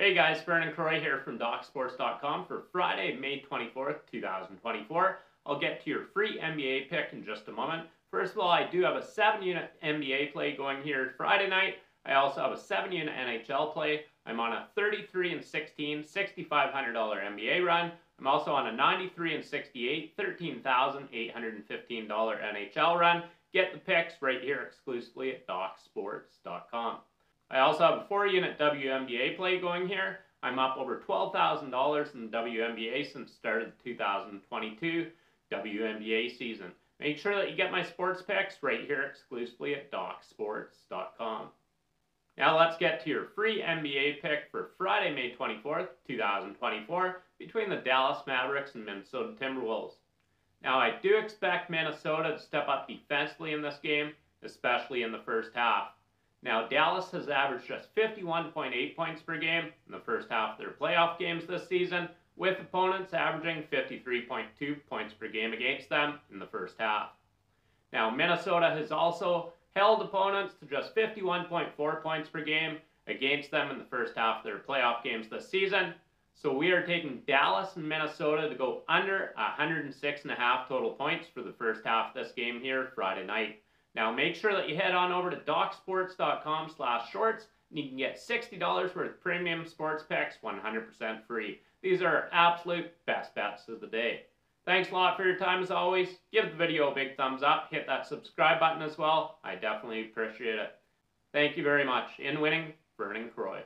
Hey guys, Vernon Croy here from DocSports.com for Friday, May 24th, 2024. I'll get to your free NBA pick in just a moment. First of all, I do have a 7-unit NBA play going here Friday night. I also have a 7-unit NHL play. I'm on a 33-16, $6,500 NBA run. I'm also on a 93-68, $13,815 NHL run. Get the picks right here exclusively at DocSports.com. I also have a 4-unit WNBA play going here. I'm up over $12,000 in the WNBA since the start of the 2022 WNBA season. Make sure that you get my sports picks right here exclusively at DocSports.com. Now let's get to your free NBA pick for Friday, May 24th, 2024 between the Dallas Mavericks and Minnesota Timberwolves. Now I do expect Minnesota to step up defensively in this game, especially in the first half. Now, Dallas has averaged just 51.8 points per game in the first half of their playoff games this season, with opponents averaging 53.2 points per game against them in the first half. Now, Minnesota has also held opponents to just 51.4 points per game against them in the first half of their playoff games this season, so we are taking Dallas and Minnesota to go under 106.5 total points for the first half of this game here Friday night. Now make sure that you head on over to DocSports.com/shorts and you can get $60 worth of premium sports picks 100% free. These are our absolute best bets of the day. Thanks a lot for your time as always. Give the video a big thumbs up. Hit that subscribe button as well. I definitely appreciate it. Thank you very much. In winning, Vernon Croy.